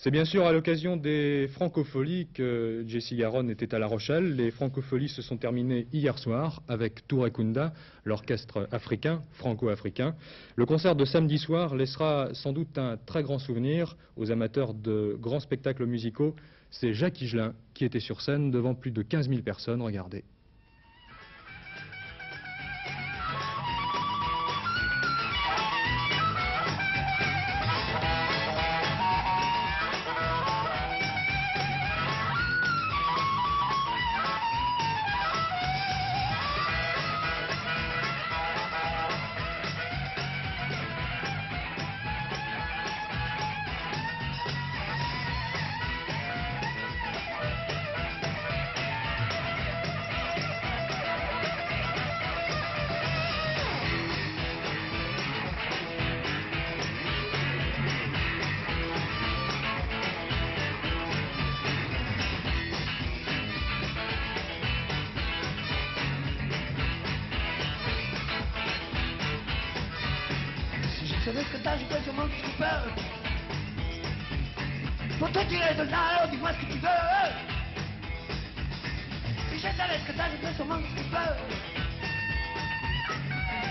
C'est bien sûr à l'occasion des Francofolies que Jessie Garonne était à La Rochelle. Les Francofolies se sont terminées hier soir avec Touré Kunda, l'orchestre africain, franco-africain. Le concert de samedi soir laissera sans doute un très grand souvenir aux amateurs de grands spectacles musicaux. C'est Jacques Higelin qui était sur scène devant plus de 15 000 personnes. Regardez. Je savais ce que t'as, je vois sûrement que tu peux. Pour te tirer de là, dis-moi ce que tu veux. Et je savais ce que t'as, je vois sûrement que tu peux.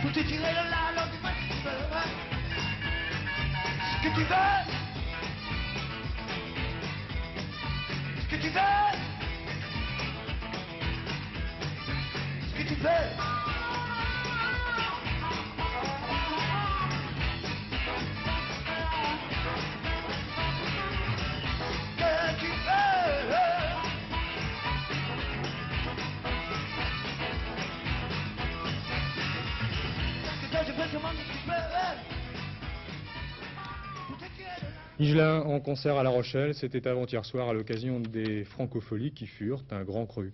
Pour te tirer de là, dis-moi ce que tu veux. Ce que tu veux. Ce que tu veux. Ce que tu veux. Higelin en concert à La Rochelle, c'était avant-hier soir à l'occasion des Francofolies qui furent un grand cru.